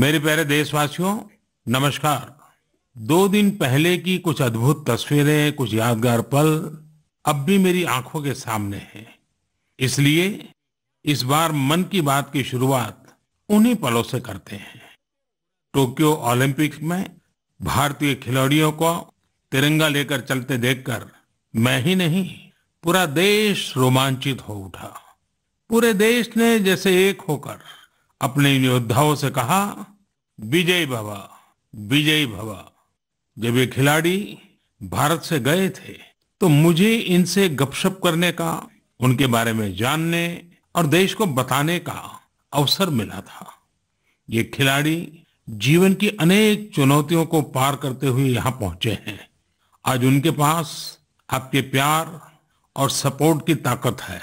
मेरे प्यारे देशवासियों, नमस्कार। 2 दिन पहले की कुछ अद्भुत तस्वीरें, कुछ यादगार पल अब भी मेरी आंखों के सामने हैं। इसलिए इस बार मन की बात की शुरुआत उन्हीं पलों से करते हैं। टोक्यो ओलंपिक में भारतीय खिलाड़ियों को तिरंगा लेकर चलते देखकर मैं ही नहीं, पूरा देश रोमांचित हो उठा। पूरे देश ने जैसे एक होकर अपने योद्धाओं से कहा, विजय भवा, विजय भवा। जब ये खिलाड़ी भारत से गए थे तो मुझे इनसे गपशप करने का, उनके बारे में जानने और देश को बताने का अवसर मिला था। ये खिलाड़ी जीवन की अनेक चुनौतियों को पार करते हुए यहाँ पहुंचे हैं। आज उनके पास आपके प्यार और सपोर्ट की ताकत है।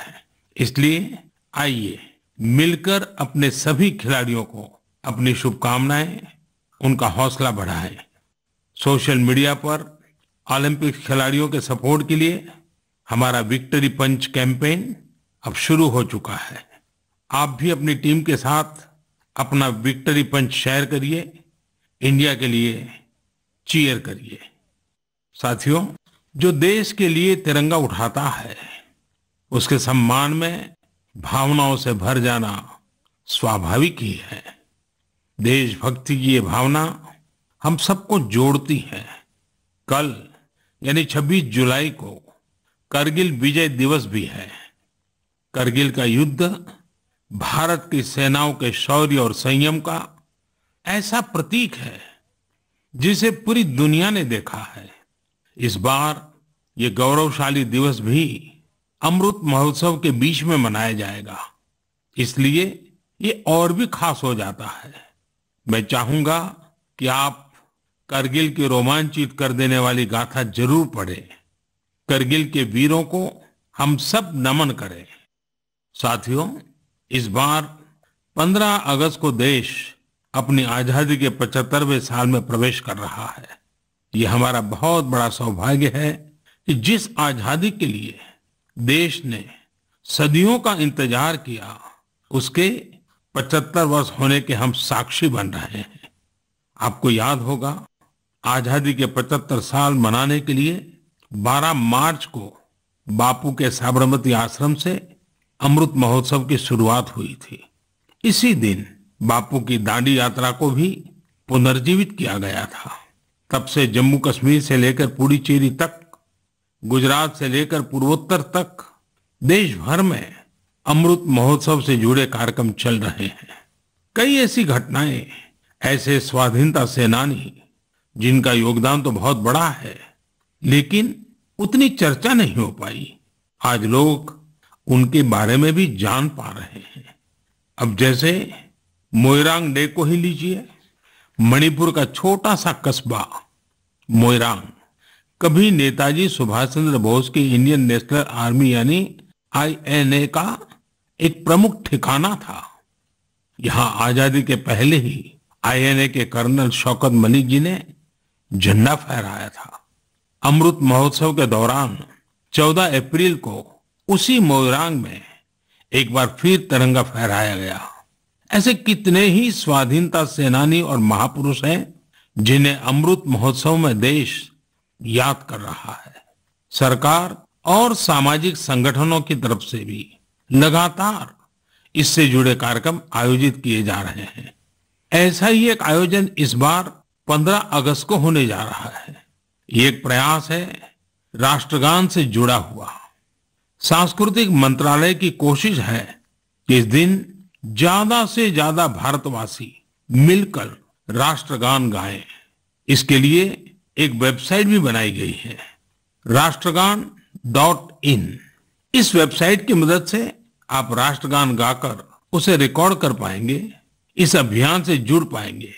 इसलिए आइए मिलकर अपने सभी खिलाड़ियों को अपनी शुभकामनाएं, उनका हौसला बढ़ाएं। सोशल मीडिया पर ओलंपिक खिलाड़ियों के सपोर्ट के लिए हमारा विक्ट्री पंच कैंपेन अब शुरू हो चुका है। आप भी अपनी टीम के साथ अपना विक्ट्री पंच शेयर करिए, इंडिया के लिए चीयर करिए। साथियों, जो देश के लिए तिरंगा उठाता है उसके सम्मान में भावनाओं से भर जाना स्वाभाविक ही है। देशभक्ति की ये भावना हम सबको जोड़ती है। कल यानी 26 जुलाई को कारगिल विजय दिवस भी है। कारगिल का युद्ध भारत की सेनाओं के शौर्य और संयम का ऐसा प्रतीक है जिसे पूरी दुनिया ने देखा है। इस बार ये गौरवशाली दिवस भी अमृत महोत्सव के बीच में मनाया जाएगा, इसलिए ये और भी खास हो जाता है। मैं चाहूंगा कि आप कारगिल की रोमांचित कर देने वाली गाथा जरूर पढ़ें। कारगिल के वीरों को हम सब नमन करें। साथियों, इस बार 15 अगस्त को देश अपनी आजादी के 75वें साल में प्रवेश कर रहा है। ये हमारा बहुत बड़ा सौभाग्य है कि जिस आजादी के लिए देश ने सदियों का इंतजार किया, उसके 75 वर्ष होने के हम साक्षी बन रहे हैं। आपको याद होगा, आजादी के 75 साल मनाने के लिए 12 मार्च को बापू के साबरमती आश्रम से अमृत महोत्सव की शुरुआत हुई थी। इसी दिन बापू की दांडी यात्रा को भी पुनर्जीवित किया गया था। तब से जम्मू कश्मीर से लेकर पुडुचेरी तक, गुजरात से लेकर पूर्वोत्तर तक देश भर में अमृत महोत्सव से जुड़े कार्यक्रम चल रहे हैं। कई ऐसी घटनाएं, ऐसे स्वाधीनता सेनानी जिनका योगदान तो बहुत बड़ा है, लेकिन उतनी चर्चा नहीं हो पाई। आज लोग उनके बारे में भी जान पा रहे हैं। अब जैसे मोईरांग डे को ही लीजिए। मणिपुर का छोटा सा कस्बा मोईरांग कभी नेताजी सुभाष चंद्र बोस की इंडियन नेशनल आर्मी यानी INA का एक प्रमुख ठिकाना था। यहाँ आजादी के पहले ही INA के कर्नल शौकत मलिक जी ने झंडा फहराया था। अमृत महोत्सव के दौरान 14 अप्रैल को उसी मोईरांग में एक बार फिर तिरंगा फहराया गया। ऐसे कितने ही स्वाधीनता सेनानी और महापुरुष हैं जिन्हें अमृत महोत्सव में देश याद कर रहा है। सरकार और सामाजिक संगठनों की तरफ से भी लगातार इससे जुड़े कार्यक्रम आयोजित किए जा रहे हैं। ऐसा ही एक आयोजन इस बार 15 अगस्त को होने जा रहा है। ये एक प्रयास है राष्ट्रगान से जुड़ा हुआ। सांस्कृतिक मंत्रालय की कोशिश है कि इस दिन ज्यादा से ज्यादा भारतवासी मिलकर राष्ट्रगान गाएं। इसके लिए एक वेबसाइट भी बनाई गई है, राष्ट्रगान.in। इस वेबसाइट की मदद से आप राष्ट्रगान गाकर उसे रिकॉर्ड कर पाएंगे, इस अभियान से जुड़ पाएंगे।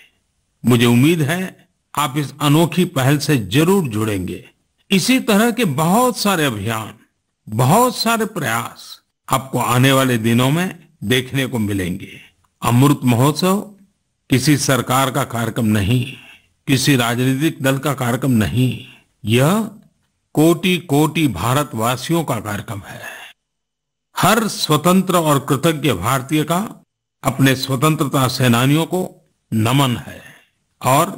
मुझे उम्मीद है आप इस अनोखी पहल से जरूर जुड़ेंगे। इसी तरह के बहुत सारे अभियान, बहुत सारे प्रयास आपको आने वाले दिनों में देखने को मिलेंगे। अमृत महोत्सव किसी सरकार का कार्यक्रम नहीं, किसी राजनीतिक दल का कार्यक्रम नहीं, यह कोटि कोटि भारतवासियों का कार्यक्रम है। हर स्वतंत्र और कृतज्ञ भारतीय का अपने स्वतंत्रता सेनानियों को नमन है। और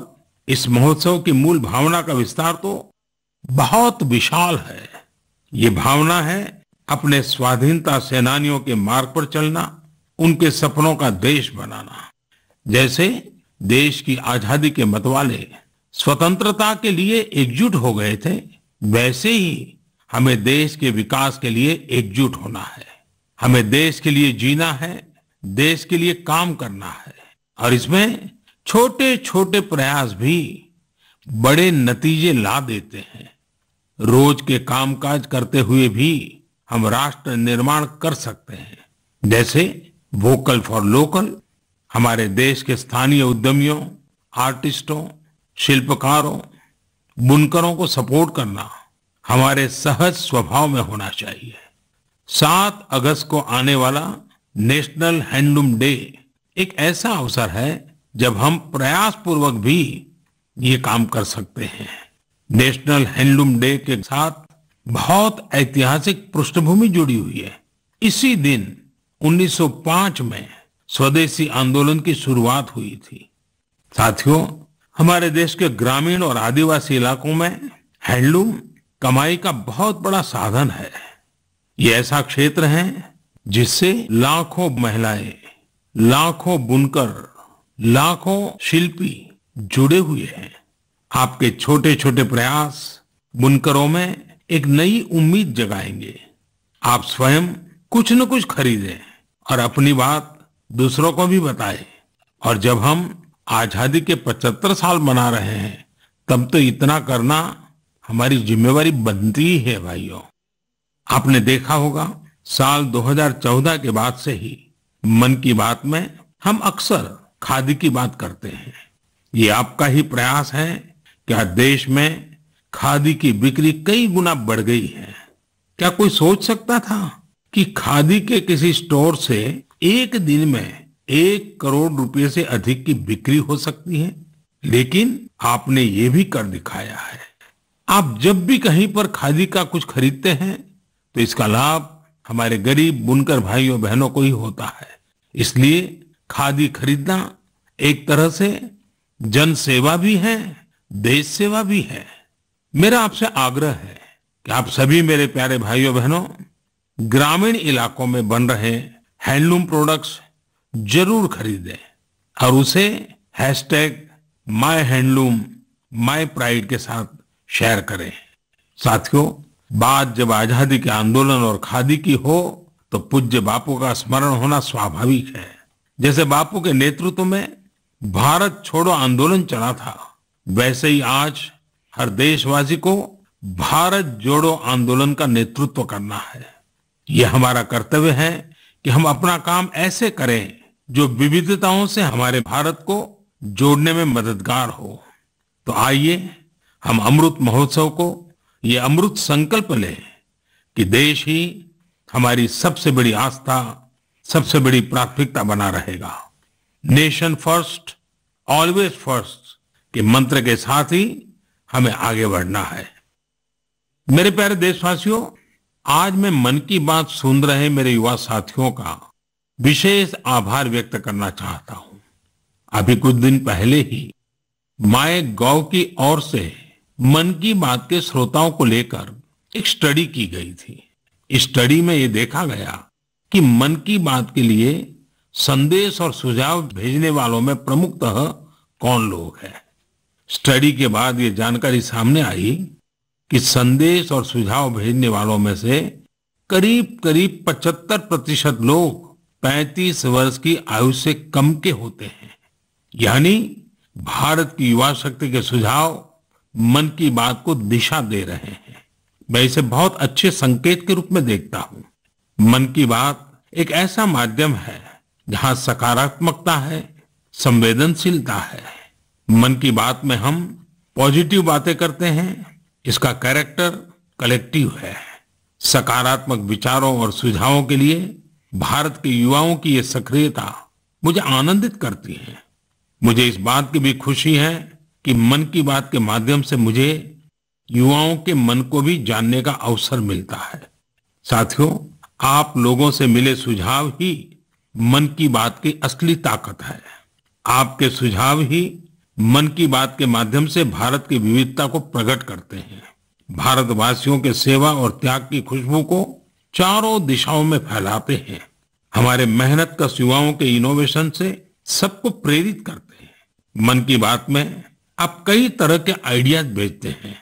इस महोत्सव की मूल भावना का विस्तार तो बहुत विशाल है। ये भावना है अपने स्वाधीनता सेनानियों के मार्ग पर चलना, उनके सपनों का देश बनाना। जैसे देश की आजादी के मतवाले स्वतंत्रता के लिए एकजुट हो गए थे, वैसे ही हमें देश के विकास के लिए एकजुट होना है। हमें देश के लिए जीना है, देश के लिए काम करना है। और इसमें छोटे छोटे प्रयास भी बड़े नतीजे ला देते हैं। रोज के कामकाज करते हुए भी हम राष्ट्र निर्माण कर सकते हैं। जैसे वोकल फॉर लोकल हमारे देश के स्थानीय उद्यमियों, आर्टिस्टों, शिल्पकारों, बुनकरों को सपोर्ट करना हमारे सहज स्वभाव में होना चाहिए। 7 अगस्त को आने वाला नेशनल हैंडलूम डे एक ऐसा अवसर है जब हम प्रयास पूर्वक भी ये काम कर सकते हैं। नेशनल हैंडलूम डे के साथ बहुत ऐतिहासिक पृष्ठभूमि जुड़ी हुई है। इसी दिन 1905 में स्वदेशी आंदोलन की शुरुआत हुई थी। साथियों, हमारे देश के ग्रामीण और आदिवासी इलाकों में हैंडलूम कमाई का बहुत बड़ा साधन है। ये ऐसा क्षेत्र है जिससे लाखों महिलाएं, लाखों बुनकर, लाखों शिल्पी जुड़े हुए हैं। आपके छोटे छोटे प्रयास बुनकरों में एक नई उम्मीद जगाएंगे। आप स्वयं कुछ न कुछ खरीदें और अपनी बात दूसरों को भी बताएं। और जब हम आजादी के 75 साल मना रहे हैं, तब तो इतना करना हमारी जिम्मेवारी बनती है। भाइयों, आपने देखा होगा साल 2014 के बाद से ही मन की बात में हम अक्सर खादी की बात करते हैं। ये आपका ही प्रयास है क्या देश में खादी की बिक्री कई गुना बढ़ गई है। क्या कोई सोच सकता था कि खादी के किसी स्टोर से एक दिन में 1 करोड़ रुपए से अधिक की बिक्री हो सकती है? लेकिन आपने ये भी कर दिखाया है। आप जब भी कहीं पर खादी का कुछ खरीदते हैं तो इसका लाभ हमारे गरीब बुनकर भाइयों बहनों को ही होता है। इसलिए खादी खरीदना एक तरह से जन सेवा भी है, देश सेवा भी है। मेरा आपसे आग्रह है कि आप सभी मेरे प्यारे भाइयों बहनों ग्रामीण इलाकों में बन रहे हैंडलूम प्रोडक्ट्स जरूर खरीदें और उसे #MyHandloomMyPride के साथ शेयर करें। साथियों, बात जब आजादी के आंदोलन और खादी की हो तो पूज्य बापू का स्मरण होना स्वाभाविक है। जैसे बापू के नेतृत्व में भारत छोड़ो आंदोलन चला था, वैसे ही आज हर देशवासी को भारत जोड़ो आंदोलन का नेतृत्व करना है। यह हमारा कर्तव्य है कि हम अपना काम ऐसे करें जो विविधताओं से हमारे भारत को जोड़ने में मददगार हो। तो आइए हम अमृत महोत्सव को ये अमृत संकल्प लें कि देश ही हमारी सबसे बड़ी आस्था, सबसे बड़ी प्राथमिकता बना रहेगा। नेशन फर्स्ट, ऑलवेज फर्स्ट के मंत्र के साथ ही हमें आगे बढ़ना है। मेरे प्यारे देशवासियों, आज मैं मन की बात सुन रहे मेरे युवा साथियों का विशेष आभार व्यक्त करना चाहता हूं। अभी कुछ दिन पहले ही MyGov की ओर से मन की बात के श्रोताओं को लेकर एक स्टडी की गई थी। इस स्टडी में ये देखा गया कि मन की बात के लिए संदेश और सुझाव भेजने वालों में प्रमुखतः कौन लोग हैं। स्टडी के बाद ये जानकारी सामने आई कि संदेश और सुझाव भेजने वालों में से करीब 75% लोग 35 वर्ष की आयु से कम के होते हैं। यानी भारत की युवा शक्ति के सुझाव मन की बात को दिशा दे रहे हैं। मैं इसे बहुत अच्छे संकेत के रूप में देखता हूं। मन की बात एक ऐसा माध्यम है जहां सकारात्मकता है, संवेदनशीलता है। मन की बात में हम पॉजिटिव बातें करते हैं। इसका कैरेक्टर कलेक्टिव है। सकारात्मक विचारों और सुझावों के लिए भारत के युवाओं की ये सक्रियता मुझे आनंदित करती है। मुझे इस बात की भी खुशी है कि मन की बात के माध्यम से मुझे युवाओं के मन को भी जानने का अवसर मिलता है। साथियों, आप लोगों से मिले सुझाव ही मन की बात की असली ताकत है। आपके सुझाव ही मन की बात के माध्यम से भारत की विविधता को प्रकट करते हैं। भारतवासियों के सेवा और त्याग की खुशबू को चारों दिशाओं में फैलाते हैं। हमारे मेहनत कश युवाओं के इनोवेशन से सबको प्रेरित करते हैं। मन की बात में आप कई तरह के आइडियाज भेजते हैं।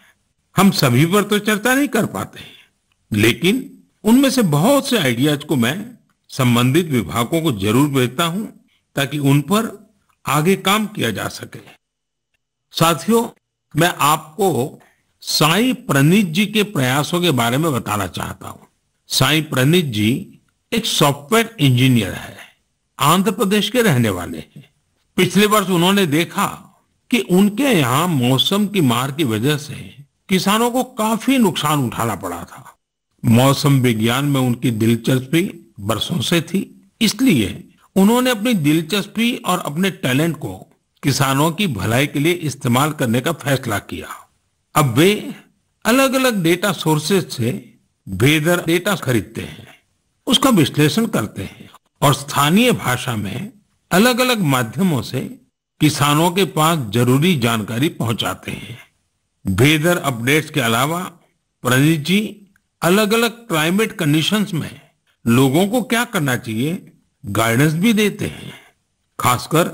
हम सभी पर तो चर्चा नहीं कर पाते हैं, लेकिन उनमें से बहुत से आइडियाज को मैं संबंधित विभागों को जरूर भेजता हूं ताकि उन पर आगे काम किया जा सके। साथियों, मैं आपको साई प्रणीत जी के प्रयासों के बारे में बताना चाहता हूं। साई प्रणीत जी एक सॉफ्टवेयर इंजीनियर है, आंध्र प्रदेश के रहने वाले हैं। पिछले वर्ष उन्होंने देखा कि उनके यहाँ मौसम की मार की वजह से किसानों को काफी नुकसान उठाना पड़ा था। मौसम विज्ञान में उनकी दिलचस्पी बरसों से थी, इसलिए उन्होंने अपनी दिलचस्पी और अपने टैलेंट को किसानों की भलाई के लिए इस्तेमाल करने का फैसला किया। अब वे अलग अलग डेटा सोर्सेज से वेदर डेटा खरीदते हैं, उसका विश्लेषण करते हैं और स्थानीय भाषा में अलग अलग माध्यमों से किसानों के पास जरूरी जानकारी पहुंचाते हैं। वेदर अपडेट्स के अलावा प्रणीत जी अलग अलग क्लाइमेट कंडीशंस में लोगों को क्या करना चाहिए गाइडेंस भी देते हैं। खासकर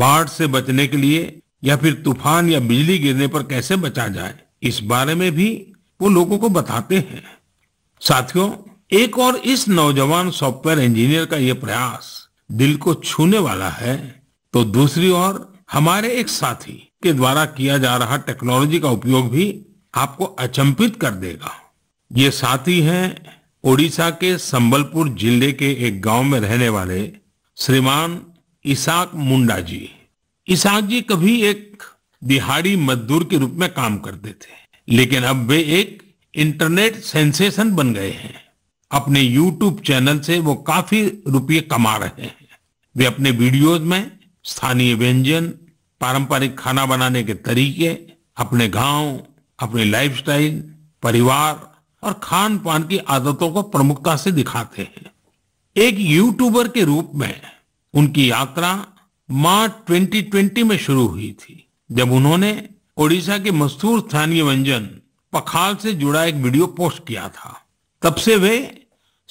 बाढ़ से बचने के लिए या फिर तूफान या बिजली गिरने पर कैसे बचा जाए, इस बारे में भी वो लोगों को बताते हैं। साथियों, एक और इस नौजवान सॉफ्टवेयर इंजीनियर का ये प्रयास दिल को छूने वाला है, तो दूसरी ओर हमारे एक साथी के द्वारा किया जा रहा टेक्नोलॉजी का उपयोग भी आपको अचंभित कर देगा। ये साथी हैं ओडिशा के संबलपुर जिले के एक गांव में रहने वाले श्रीमान ईसाक मुंडा जी। ईसाक जी कभी एक दिहाड़ी मजदूर के रूप में काम करते थे, लेकिन अब वे एक इंटरनेट सेंसेशन बन गए हैं। अपने यूट्यूब चैनल से वो काफी रुपये कमा रहे हैं। वे अपने वीडियोज में स्थानीय व्यंजन, पारंपरिक खाना बनाने के तरीके, अपने गांव, अपने लाइफस्टाइल, परिवार और खान पान की आदतों को प्रमुखता से दिखाते हैं। एक यूट्यूबर के रूप में उनकी यात्रा मार्च 2020 में शुरू हुई थी, जब उन्होंने ओडिशा के मशहूर स्थानीय व्यंजन पखाल से जुड़ा एक वीडियो पोस्ट किया था। तब से वे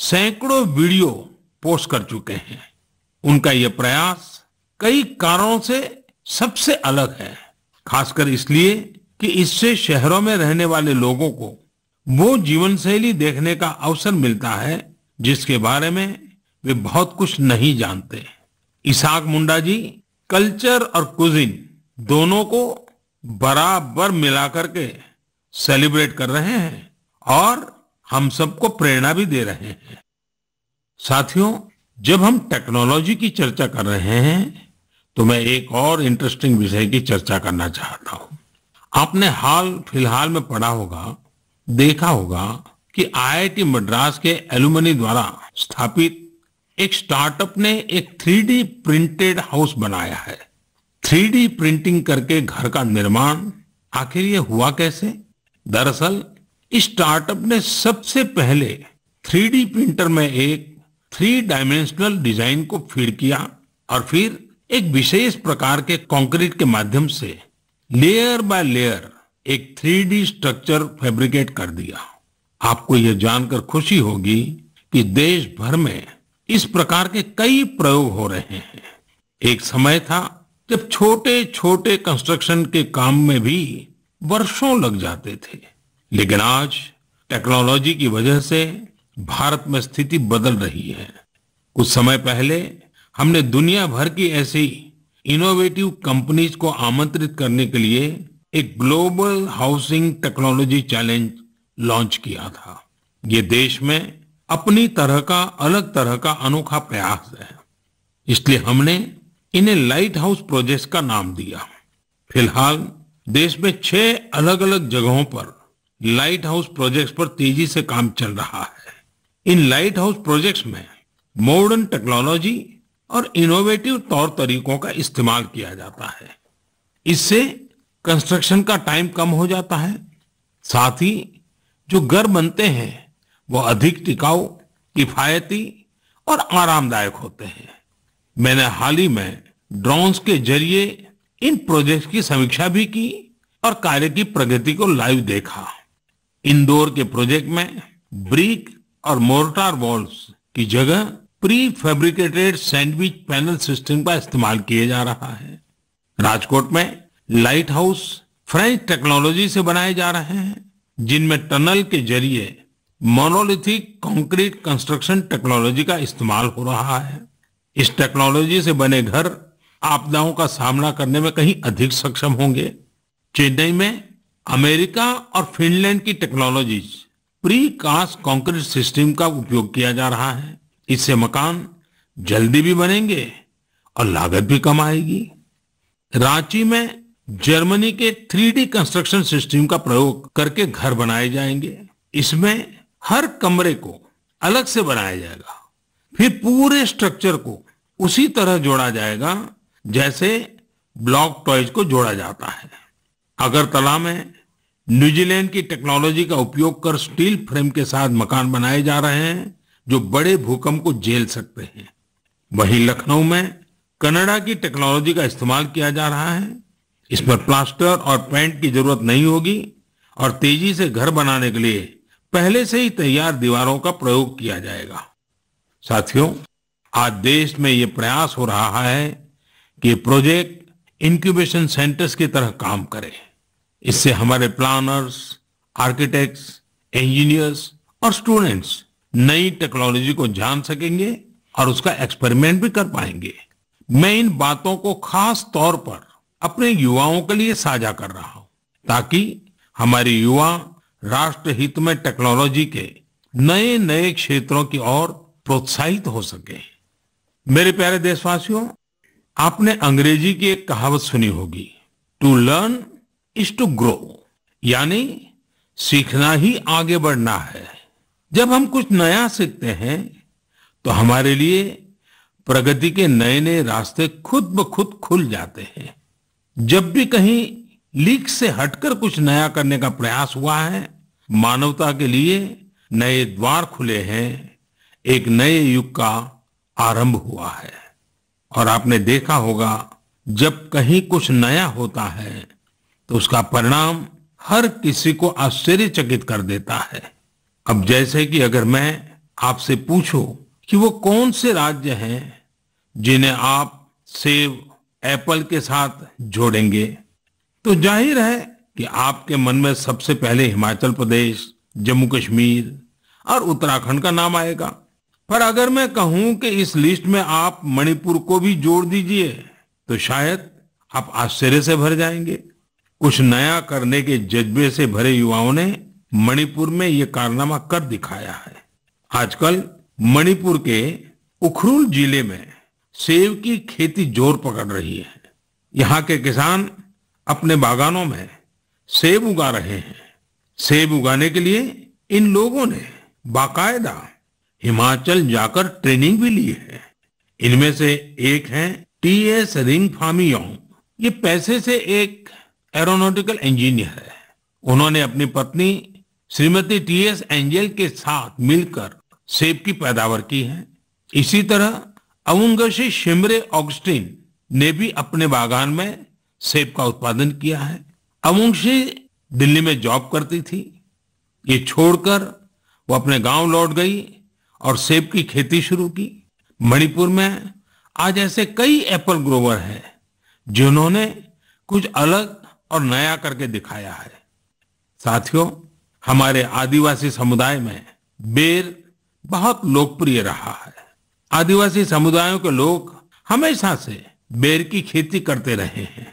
सैकड़ों वीडियो पोस्ट कर चुके हैं। उनका यह प्रयास कई कारणों से सबसे अलग है, खासकर इसलिए कि इससे शहरों में रहने वाले लोगों को वो जीवन शैली देखने का अवसर मिलता है जिसके बारे में वे बहुत कुछ नहीं जानते। ईसाक मुंडा जी कल्चर और कुजिन दोनों को बराबर मिलाकर के सेलिब्रेट कर रहे हैं और हम सबको प्रेरणा भी दे रहे हैं। साथियों, जब हम टेक्नोलॉजी की चर्चा कर रहे हैं तो मैं एक और इंटरेस्टिंग विषय की चर्चा करना चाहता हूं। आपने हाल फिलहाल में पढ़ा होगा, देखा होगा कि आईआईटी मद्रास के एलुमनी द्वारा स्थापित एक स्टार्टअप ने एक 3D प्रिंटेड हाउस बनाया है। 3D प्रिंटिंग करके घर का निर्माण, आखिर ये हुआ कैसे? दरअसल इस स्टार्टअप ने सबसे पहले 3D प्रिंटर में एक 3 डायमेंशनल डिजाइन को फीड किया और फिर एक विशेष प्रकार के कंक्रीट के माध्यम से लेयर बाय लेयर एक 3D स्ट्रक्चर फैब्रिकेट कर दिया। आपको यह जानकर खुशी होगी कि देश भर में इस प्रकार के कई प्रयोग हो रहे हैं। एक समय था जब छोटे छोटे कंस्ट्रक्शन के काम में भी वर्षों लग जाते थे, लेकिन आज टेक्नोलॉजी की वजह से भारत में स्थिति बदल रही है। कुछ समय पहले हमने दुनिया भर की ऐसी इनोवेटिव कंपनीज को आमंत्रित करने के लिए एक global housing technology challenge launch किया था। ये देश में अपनी तरह का अलग तरह का अनोखा प्रयास है, इसलिए हमने इन्हें लाइटहाउस प्रोजेक्ट्स का नाम दिया। फिलहाल देश में 6 अलग अलग जगहों पर लाइटहाउस प्रोजेक्ट्स पर तेजी से काम चल रहा है। इन लाइटहाउस प्रोजेक्ट्स में मॉडर्न टेक्नोलॉजी और इनोवेटिव तौर तरीकों का इस्तेमाल किया जाता है। इससे कंस्ट्रक्शन का टाइम कम हो जाता है, साथ ही जो घर बनते हैं वो अधिक टिकाऊ, किफायती और आरामदायक होते हैं। मैंने हाल ही में ड्रोन्स के जरिए इन प्रोजेक्ट्स की समीक्षा भी की और कार्य की प्रगति को लाइव देखा। इंदौर के प्रोजेक्ट में ब्रिक और मोर्टार वॉल्स की जगह pre fabricated sandwich panel system का इस्तेमाल किया जा रहा है। राजकोट में लाइट हाउस फ्रेंच टेक्नोलॉजी से बनाए जा रहे हैं, जिनमें टनल के जरिए मोनोलिथिक कंक्रीट कंस्ट्रक्शन टेक्नोलॉजी का इस्तेमाल हो रहा है। इस टेक्नोलॉजी से बने घर आपदाओं का सामना करने में कहीं अधिक सक्षम होंगे। चेन्नई में अमेरिका और फिनलैंड की technology pre cast concrete system का उपयोग किया जा रहा है। इससे मकान जल्दी भी बनेंगे और लागत भी कम आएगी। रांची में जर्मनी के 3D कंस्ट्रक्शन सिस्टम का प्रयोग करके घर बनाए जाएंगे। इसमें हर कमरे को अलग से बनाया जाएगा, फिर पूरे स्ट्रक्चर को उसी तरह जोड़ा जाएगा जैसे ब्लॉक टॉयज को जोड़ा जाता है। अगरतला में न्यूजीलैंड की टेक्नोलॉजी का उपयोग कर स्टील फ्रेम के साथ मकान बनाए जा रहे हैं जो बड़े भूकंप को झेल सकते हैं। वहीं लखनऊ में कनाडा की टेक्नोलॉजी का इस्तेमाल किया जा रहा है। इस पर प्लास्टर और पेंट की जरूरत नहीं होगी और तेजी से घर बनाने के लिए पहले से ही तैयार दीवारों का प्रयोग किया जाएगा। साथियों, आज देश में ये प्रयास हो रहा है कि प्रोजेक्ट इंक्यूबेशन सेंटर्स की तरह काम करे। इससे हमारे प्लानर्स, आर्किटेक्ट्स, इंजीनियर्स और स्टूडेंट्स नई टेक्नोलॉजी को जान सकेंगे और उसका एक्सपेरिमेंट भी कर पाएंगे। मैं इन बातों को खास तौर पर अपने युवाओं के लिए साझा कर रहा हूं ताकि हमारे युवा राष्ट्र हित में टेक्नोलॉजी के नए नए क्षेत्रों की ओर प्रोत्साहित हो सके। मेरे प्यारे देशवासियों, आपने अंग्रेजी की एक कहावत सुनी होगी, to learn is to grow, यानी सीखना ही आगे बढ़ना है। जब हम कुछ नया सीखते हैं तो हमारे लिए प्रगति के नए नए रास्ते खुद ब खुद खुल जाते हैं। जब भी कहीं लीक से हटकर कुछ नया करने का प्रयास हुआ है, मानवता के लिए नए द्वार खुले हैं, एक नए युग का आरंभ हुआ है। और आपने देखा होगा, जब कहीं कुछ नया होता है तो उसका परिणाम हर किसी को आश्चर्यचकित कर देता है। अब जैसे कि अगर मैं आपसे पूछूं कि वो कौन से राज्य हैं जिन्हें आप सेब, एप्पल के साथ जोड़ेंगे, तो जाहिर है कि आपके मन में सबसे पहले हिमाचल प्रदेश, जम्मू कश्मीर और उत्तराखंड का नाम आएगा। पर अगर मैं कहूं कि इस लिस्ट में आप मणिपुर को भी जोड़ दीजिए तो शायद आप आश्चर्य से भर जाएंगे। कुछ नया करने के जज्बे से भरे युवाओं ने मणिपुर में ये कारनामा कर दिखाया है। आजकल मणिपुर के उखरुल जिले में सेब की खेती जोर पकड़ रही है। यहाँ के किसान अपने बागानों में सेब उगा रहे हैं। सेब उगाने के लिए इन लोगों ने बाकायदा हिमाचल जाकर ट्रेनिंग भी ली है। इनमें से एक हैं टीएस रिंग फामियों। ये पैसे से एक एरोनॉटिकल इंजीनियर है। उन्होंने अपनी पत्नी श्रीमती टीएस एंजेल के साथ मिलकर सेब की पैदावार की है। इसी तरह अवंगशी शिमरे ऑगस्टिन ने भी अपने बागान में सेब का उत्पादन किया है। अवंगशी दिल्ली में जॉब करती थी। ये छोड़कर वो अपने गांव लौट गई और सेब की खेती शुरू की। मणिपुर में आज ऐसे कई एप्पल ग्रोवर हैं जिन्होंने कुछ अलग और नया करके दिखाया है। साथियों, हमारे आदिवासी समुदाय में बेर बहुत लोकप्रिय रहा है। आदिवासी समुदायों के लोग हमेशा से बेर की खेती करते रहे हैं,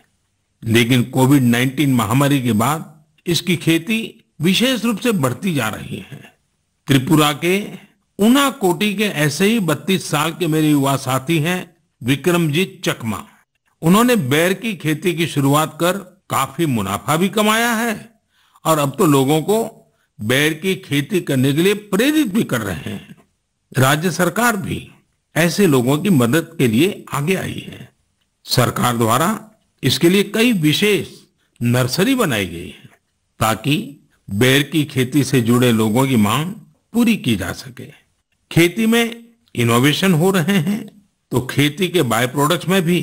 लेकिन कोविड-19 महामारी के बाद इसकी खेती विशेष रूप से बढ़ती जा रही है। त्रिपुरा के ऊनाकोटी के ऐसे ही 32 साल के मेरे युवा साथी हैं विक्रमजीत चकमा। उन्होंने बेर की खेती की शुरुआत कर काफी मुनाफा भी कमाया है और अब तो लोगों को बेर की खेती करने के लिए प्रेरित भी कर रहे हैं। राज्य सरकार भी ऐसे लोगों की मदद के लिए आगे आई है। सरकार द्वारा इसके लिए कई विशेष नर्सरी बनाई गई है ताकि बेर की खेती से जुड़े लोगों की मांग पूरी की जा सके। खेती में इनोवेशन हो रहे हैं तो खेती के बाय प्रोडक्ट्स में भी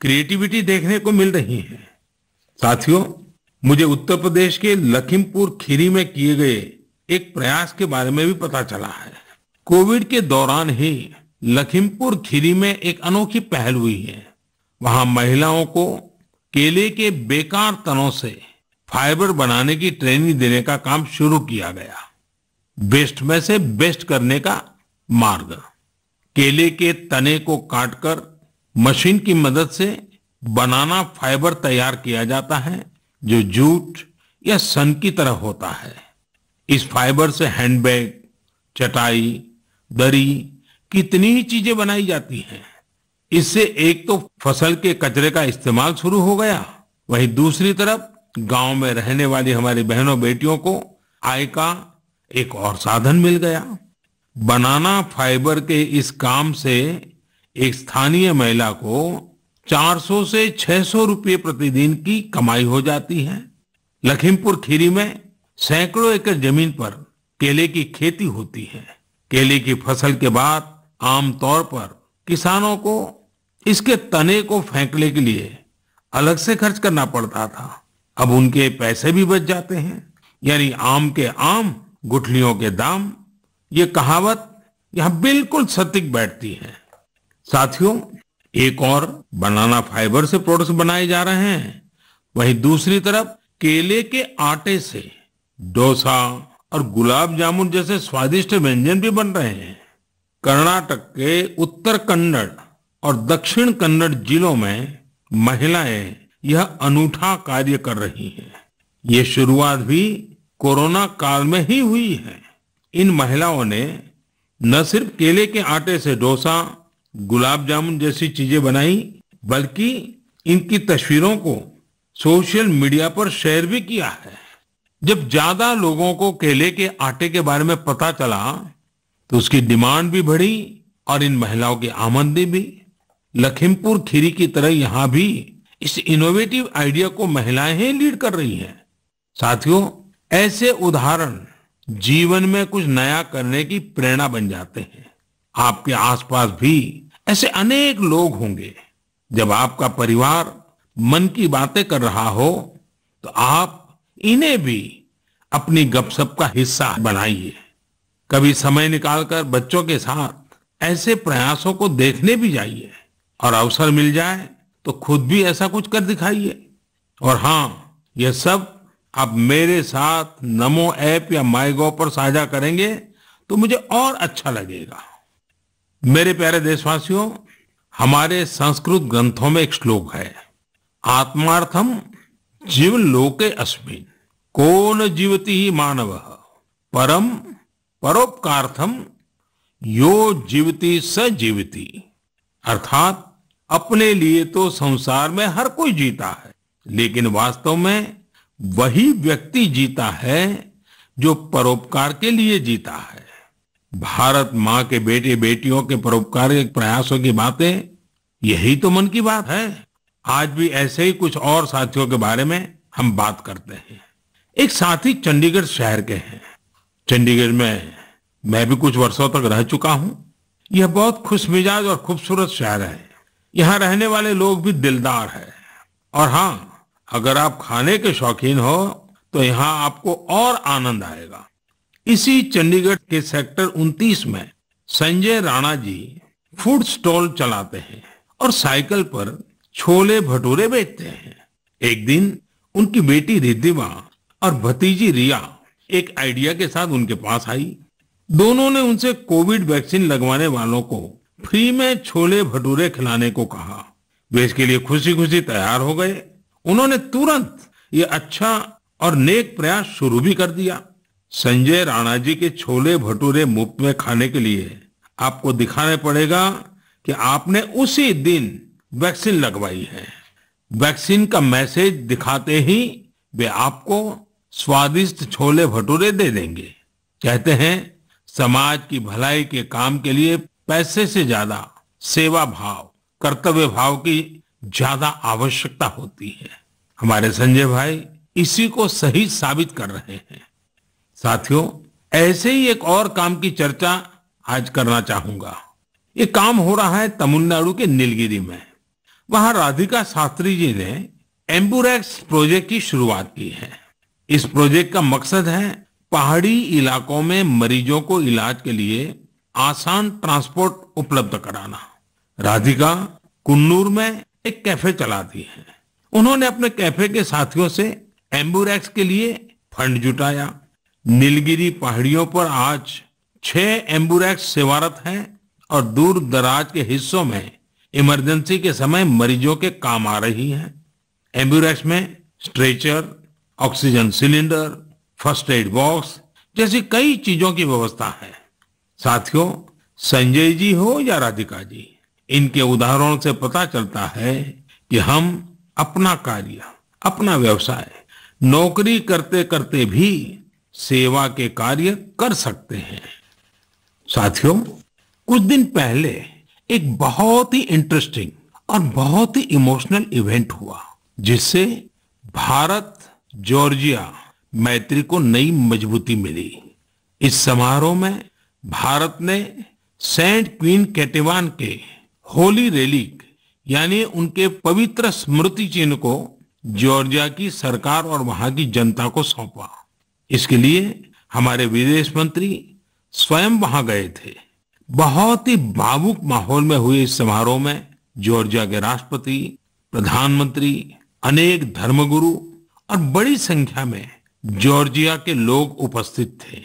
क्रिएटिविटी देखने को मिल रही है। साथियों, मुझे उत्तर प्रदेश के लखीमपुर खीरी में किए गए एक प्रयास के बारे में भी पता चला है। कोविड के दौरान ही लखीमपुर खीरी में एक अनोखी पहल हुई है। वहां महिलाओं को केले के बेकार तनों से फाइबर बनाने की ट्रेनिंग देने का काम शुरू किया गया। बेस्ट में से बेस्ट करने का मार्ग, केले के तने को काटकर मशीन की मदद से बनाना फाइबर तैयार किया जाता है, जो जूट या सन की तरह होता है। इस फाइबर से हैंडबैग, चटाई, दरी, कितनी ही चीजें बनाई जाती हैं। इससे एक तो फसल के कचरे का इस्तेमाल शुरू हो गया, वहीं दूसरी तरफ गांव में रहने वाली हमारी बहनों बेटियों को आय का एक और साधन मिल गया। बनाना फाइबर के इस काम से एक स्थानीय महिला को 400 से 600 रुपये प्रतिदिन की कमाई हो जाती है। लखीमपुर खीरी में सैकड़ों एकड़ जमीन पर केले की खेती होती है। केले की फसल के बाद आमतौर पर किसानों को इसके तने को फेंकने के लिए अलग से खर्च करना पड़ता था। अब उनके पैसे भी बच जाते हैं, यानी आम के आम, गुठलियों के दाम। ये कहावत यहाँ बिल्कुल सटीक बैठती है। साथियों, एक और बनाना फाइबर से प्रोडक्ट्स बनाए जा रहे हैं, वहीं दूसरी तरफ केले के आटे से डोसा और गुलाब जामुन जैसे स्वादिष्ट व्यंजन भी बन रहे हैं। कर्नाटक के उत्तर कन्नड़ और दक्षिण कन्नड़ जिलों में महिलाएं यह अनूठा कार्य कर रही हैं। ये शुरुआत भी कोरोना काल में ही हुई है। इन महिलाओं ने न सिर्फ केले के आटे से डोसा, गुलाब जामुन जैसी चीजें बनाई, बल्कि इनकी तस्वीरों को सोशल मीडिया पर शेयर भी किया है। जब ज्यादा लोगों को केले के आटे के बारे में पता चला तो उसकी डिमांड भी बढ़ी और इन महिलाओं की आमदनी भी। लखीमपुर खीरी की तरह यहाँ भी इस इनोवेटिव आइडिया को महिलाएं ही लीड कर रही हैं। साथियों, ऐसे उदाहरण जीवन में कुछ नया करने की प्रेरणा बन जाते हैं। आपके आसपास भी ऐसे अनेक लोग होंगे। जब आपका परिवार मन की बातें कर रहा हो तो आप इन्हें भी अपनी गपशप का हिस्सा बनाइए। कभी समय निकालकर बच्चों के साथ ऐसे प्रयासों को देखने भी जाइए और अवसर मिल जाए तो खुद भी ऐसा कुछ कर दिखाइए। और हाँ, यह सब आप मेरे साथ नमो ऐप या माईगॉव पर साझा करेंगे तो मुझे और अच्छा लगेगा। मेरे प्यारे देशवासियों, हमारे संस्कृत ग्रंथों में एक श्लोक है, आत्मार्थम जीव लोके अस्मिन् कोन जीवति ही मानवः परम परोपकार्थम यो जीवति स जीवति। अर्थात अपने लिए तो संसार में हर कोई जीता है, लेकिन वास्तव में वही व्यक्ति जीता है जो परोपकार के लिए जीता है। भारत माँ के बेटे बेटियों के परोपकार के प्रयासों की बातें, यही तो मन की बात है। आज भी ऐसे ही कुछ और साथियों के बारे में हम बात करते हैं। एक साथी चंडीगढ़ शहर के हैं। चंडीगढ़ में मैं भी कुछ वर्षों तक रह चुका हूं। यह बहुत खुशमिजाज और खूबसूरत शहर है। यहाँ रहने वाले लोग भी दिलदार हैं। और हाँ, अगर आप खाने के शौकीन हो तो यहाँ आपको और आनंद आएगा। इसी चंडीगढ़ के सेक्टर 29 में संजय राणा जी फूड स्टॉल चलाते हैं और साइकिल पर छोले भटूरे बेचते हैं। एक दिन उनकी बेटी रिद्धिमा और भतीजी रिया एक आइडिया के साथ उनके पास आई। दोनों ने उनसे कोविड वैक्सीन लगवाने वालों को फ्री में छोले भटूरे खिलाने को कहा। वे इसके लिए खुशी खुशी तैयार हो गए। उन्होंने तुरंत ये अच्छा और नेक प्रयास शुरू भी कर दिया। संजय राणा जी के छोले भटूरे मुफ्त में खाने के लिए आपको दिखाना पड़ेगा कि आपने उसी दिन वैक्सीन लगवाई है। वैक्सीन का मैसेज दिखाते ही वे आपको स्वादिष्ट छोले भटूरे दे देंगे। कहते हैं, समाज की भलाई के काम के लिए पैसे से ज्यादा सेवा भाव, कर्तव्य भाव की ज्यादा आवश्यकता होती है। हमारे संजय भाई इसी को सही साबित कर रहे हैं। साथियों, ऐसे ही एक और काम की चर्चा आज करना चाहूंगा। ये काम हो रहा है तमिलनाडु के नीलगिरी में। वहां राधिका शास्त्री जी ने एम्बुरेक्स प्रोजेक्ट की शुरुआत की है। इस प्रोजेक्ट का मकसद है पहाड़ी इलाकों में मरीजों को इलाज के लिए आसान ट्रांसपोर्ट उपलब्ध कराना। राधिका कुन्नूर में एक कैफे चलाती है। उन्होंने अपने कैफे के साथियों से एम्बुरेक्स के लिए फंड जुटाया। नीलगिरी पहाड़ियों पर आज 6 एम्बुरेक्स सेवारत हैं और दूर दराज के हिस्सों में इमरजेंसी के समय मरीजों के काम आ रही हैं। एम्बुलेंस में stretcher, oxygen cylinder, first aid box जैसी कई चीजों की व्यवस्था है। साथियों, संजय जी हो या राधिका जी, इनके उदाहरणों से पता चलता है कि हम अपना कार्य, अपना व्यवसाय, नौकरी करते करते भी सेवा के कार्य कर सकते हैं। साथियों, कुछ दिन पहले एक बहुत ही इंटरेस्टिंग और बहुत ही इमोशनल इवेंट हुआ, जिससे भारत जॉर्जिया मैत्री को नई मजबूती मिली। इस समारोह में भारत ने सेंट क्वीन केटवान के होली रेलिक यानी उनके पवित्र स्मृति चिन्ह को जॉर्जिया की सरकार और वहां की जनता को सौंपा। इसके लिए हमारे विदेश मंत्री स्वयं वहां गए थे। बहुत ही भावुक माहौल में हुए इस समारोह में जॉर्जिया के राष्ट्रपति, प्रधानमंत्री, अनेक धर्मगुरु और बड़ी संख्या में जॉर्जिया के लोग उपस्थित थे।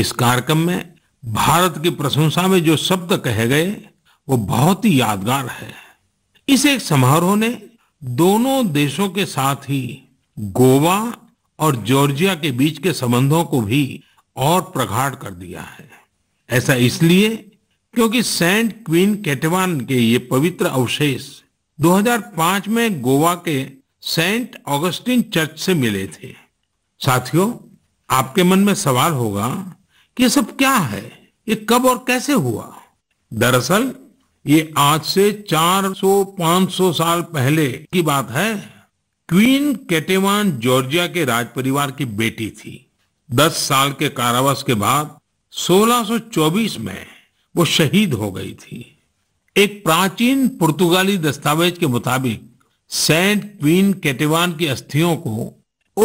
इस कार्यक्रम में भारत की प्रशंसा में जो शब्द कहे गए वो बहुत ही यादगार है। इस एक समारोह ने दोनों देशों के साथ ही गोवा और जॉर्जिया के बीच के संबंधों को भी और प्रगाढ़ कर दिया है। ऐसा इसलिए क्योंकि सेंट क्वीन केटवान के ये पवित्र अवशेष 2005 में गोवा के सेंट ऑगस्टिन चर्च से मिले थे। साथियों, आपके मन में सवाल होगा कि ये सब क्या है, ये कब और कैसे हुआ। दरअसल ये आज से 400-500 साल पहले की बात है। क्वीन केटवान जॉर्जिया के राजपरिवार की बेटी थी। 10 साल के कारावास के बाद 1624 में वो शहीद हो गई थी। एक प्राचीन पुर्तगाली दस्तावेज के मुताबिक सेंट क्वीन केटवान की अस्थियों को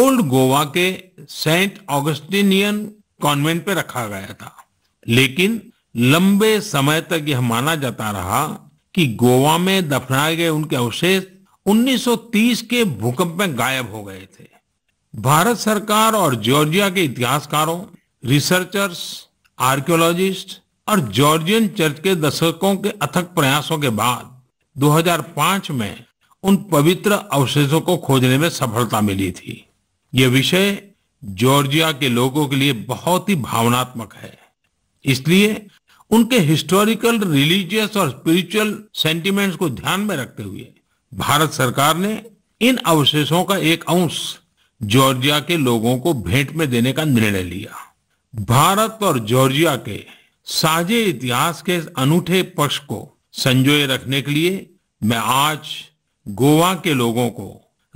ओल्ड गोवा के सेंट ऑगस्टिनियन कॉन्वेंट पे रखा गया था, लेकिन लंबे समय तक यह माना जाता रहा कि गोवा में दफनाए गए उनके अवशेष 1930 के भूकंप में गायब हो गए थे। भारत सरकार और जॉर्जिया के इतिहासकारों, रिसर्चर्स, आर्कियोलॉजिस्ट और जॉर्जियन चर्च के दशकों के अथक प्रयासों के बाद 2005 में उन पवित्र अवशेषों को खोजने में सफलता मिली थी। यह विषय जॉर्जिया के लोगों के लिए बहुत ही भावनात्मक है, इसलिए उनके हिस्टोरिकल, रिलीजियस और स्पिरिचुअल सेंटिमेंट्स को ध्यान में रखते हुए भारत सरकार ने इन अवशेषों का एक अंश जॉर्जिया के लोगों को भेंट में देने का निर्णय लिया। भारत और जॉर्जिया के साझे इतिहास के इस अनूठे पक्ष को संजोए रखने के लिए मैं आज गोवा के लोगों को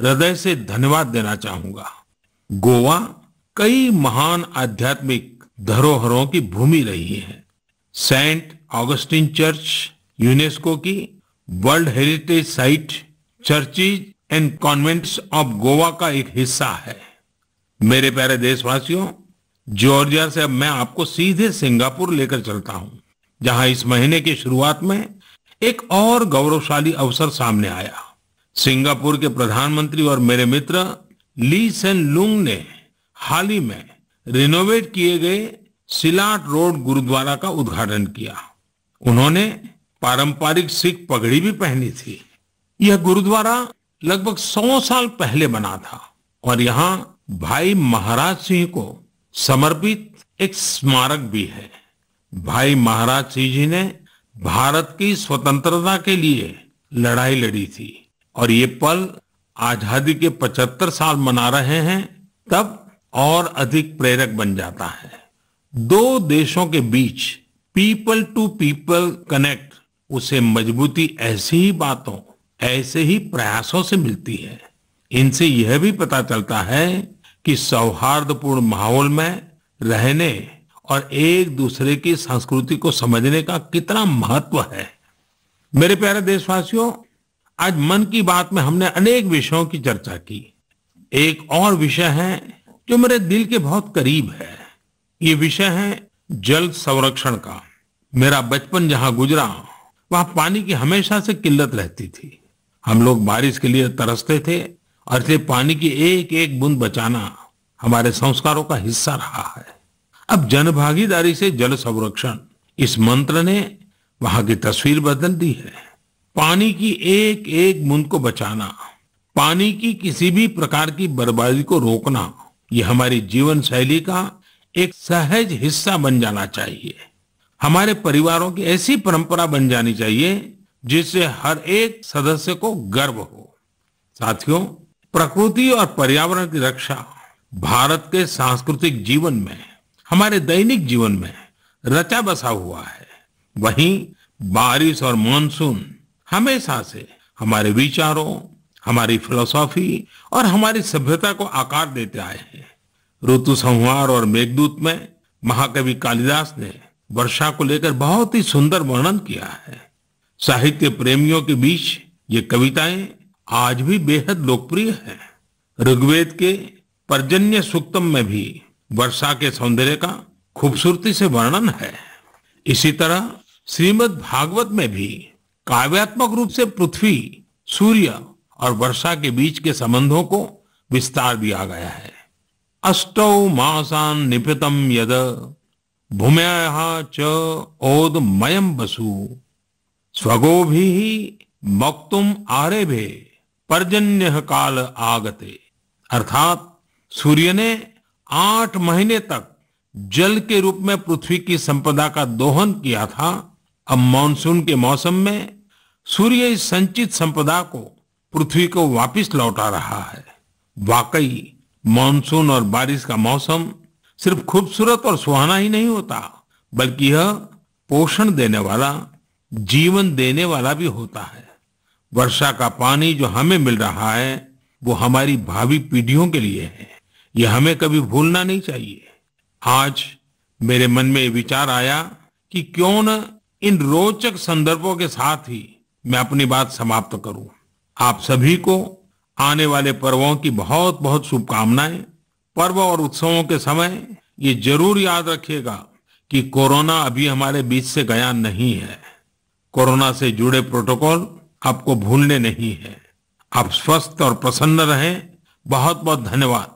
हृदय से धन्यवाद देना चाहूंगा। गोवा कई महान आध्यात्मिक धरोहरों की भूमि रही है। सेंट ऑगस्टिन चर्च यूनेस्को की world heritage site, churches and convents of Goa का एक हिस्सा है। मेरे प्यारे देशवासियों, जॉर्जिया से अब मैं आपको सीधे सिंगापुर लेकर चलता हूं, जहां इस महीने की शुरुआत में एक और गौरवशाली अवसर सामने आया। सिंगापुर के प्रधानमंत्री और मेरे मित्र ली सन लूंग ने हाल ही में रिनोवेट किए गए सिलाट रोड गुरुद्वारा का उद्घाटन किया। उन्होंने पारंपरिक सिख पगड़ी भी पहनी थी। यह गुरुद्वारा लगभग 100 साल पहले बना था और यहाँ भाई महाराज सिंह को समर्पित एक स्मारक भी है। भाई महाराज सिंह जी ने भारत की स्वतंत्रता के लिए लड़ाई लड़ी थी और ये पल आजादी के 75 साल मना रहे हैं तब और अधिक प्रेरक बन जाता है। दो देशों के बीच पीपल टू पीपल कनेक्ट, उसे मजबूती ऐसी ही बातों, ऐसे ही प्रयासों से मिलती है। इनसे यह भी पता चलता है कि सौहार्दपूर्ण माहौल में रहने और एक दूसरे की संस्कृति को समझने का कितना महत्व है। मेरे प्यारे देशवासियों, आज मन की बात में हमने अनेक विषयों की चर्चा की। एक और विषय है जो मेरे दिल के बहुत करीब है। ये विषय है जल संरक्षण का। मेरा बचपन जहाँ गुजरा वहाँ पानी की हमेशा से किल्लत रहती थी। हम लोग बारिश के लिए तरसते थे और इसलिए पानी की एक एक बूंद बचाना हमारे संस्कारों का हिस्सा रहा है। अब जनभागीदारी से जल संरक्षण इस मंत्र ने वहां की तस्वीर बदल दी है। पानी की एक एक बूंद को बचाना, पानी की किसी भी प्रकार की बर्बादी को रोकना, ये हमारी जीवन शैली का एक सहज हिस्सा बन जाना चाहिए। हमारे परिवारों की ऐसी परंपरा बन जानी चाहिए जिससे हर एक सदस्य को गर्व हो। साथियों, प्रकृति और पर्यावरण की रक्षा भारत के सांस्कृतिक जीवन में, हमारे दैनिक जीवन में रचा बसा हुआ है। वहीं बारिश और मानसून हमेशा से हमारे विचारों, हमारी फिलॉसफी और हमारी सभ्यता को आकार देते आए हैं। ऋतुसंहार और मेघदूत में महाकवि कालिदास ने वर्षा को लेकर बहुत ही सुंदर वर्णन किया है। साहित्य प्रेमियों के बीच ये कविताएं आज भी बेहद लोकप्रिय है। ऋग्वेद के पर्जन्य सूक्तम में भी वर्षा के सौंदर्य का खूबसूरती से वर्णन है। इसी तरह श्रीमद् भागवत में भी काव्यात्मक रूप से पृथ्वी, सूर्य और वर्षा के बीच के संबंधों को विस्तार दिया गया है। अष्टौ मासान निपितम यद भूम्याः च ओदमयम् वसु स्वगोभिः मक्तुम आरेभे पर्जन्य काल आगते। अर्थात सूर्य ने 8 महीने तक जल के रूप में पृथ्वी की संपदा का दोहन किया था। अब मानसून के मौसम में सूर्य इस संचित संपदा को, पृथ्वी को वापस लौटा रहा है। वाकई मानसून और बारिश का मौसम सिर्फ खूबसूरत और सुहाना ही नहीं होता, बल्कि यह पोषण देने वाला, जीवन देने वाला भी होता है। वर्षा का पानी जो हमें मिल रहा है वो हमारी भावी पीढ़ियों के लिए है। यह हमें कभी भूलना नहीं चाहिए। आज मेरे मन में विचार आया कि क्यों न इन रोचक संदर्भों के साथ ही मैं अपनी बात समाप्त करूं। आप सभी को आने वाले पर्वों की बहुत बहुत शुभकामनाएं। पर्व और उत्सवों के समय ये जरूर याद रखिएगा कि कोरोना अभी हमारे बीच से गया नहीं है। कोरोना से जुड़े प्रोटोकॉल आपको भूलने नहीं है। आप स्वस्थ और प्रसन्न रहें। बहुत बहुत धन्यवाद।